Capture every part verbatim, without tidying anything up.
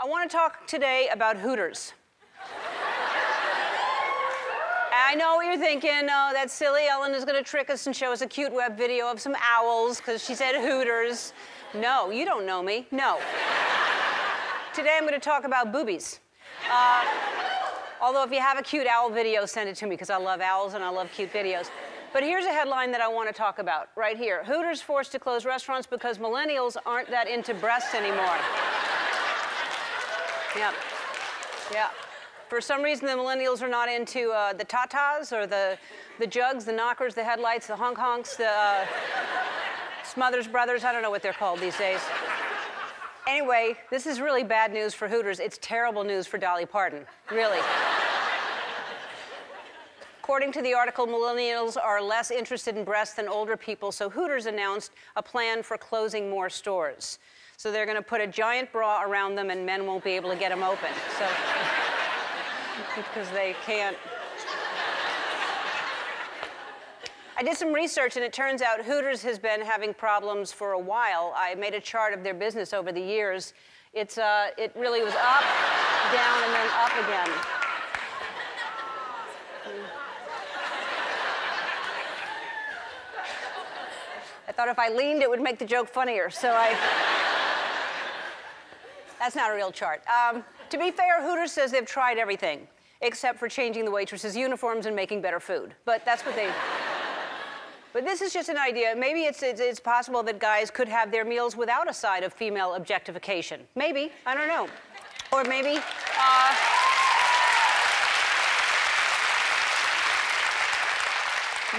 I want to talk today about Hooters. I know what you're thinking. Oh, that's silly. Ellen is going to trick us and show us a cute web video of some owls because she said Hooters. No, you don't know me. No. Today I'm going to talk about boobies. Uh, although if you have a cute owl video, send it to me because I love owls and I love cute videos. But here's a headline that I want to talk about right here. Hooters forced to close restaurants because millennials aren't that into breasts anymore. Yeah. Yeah. For some reason, the millennials are not into uh, the tatas or the, the jugs, the knockers, the headlights, the honk honks, the uh, Smothers Brothers. I don't know what they're called these days. Anyway, this is really bad news for Hooters. It's terrible news for Dolly Parton, really. According to the article, millennials are less interested in breasts than older people, so Hooters announced a plan for closing more stores. So they're going to put a giant bra around them and men won't be able to get them open. So. Because they can't. I did some research, and it turns out Hooters has been having problems for a while. I made a chart of their business over the years. It's, uh, it really was up, down, and then up again. I thought if I leaned, it would make the joke funnier, so I... That's not a real chart. Um, to be fair, Hooters says they've tried everything, except for changing the waitresses' uniforms and making better food. But that's what they... But this is just an idea. Maybe it's, it's, it's possible that guys could have their meals without a side of female objectification. Maybe. I don't know. Or maybe... Uh...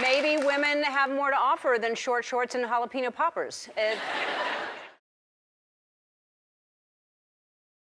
Maybe women have more to offer than short shorts and jalapeno poppers. It...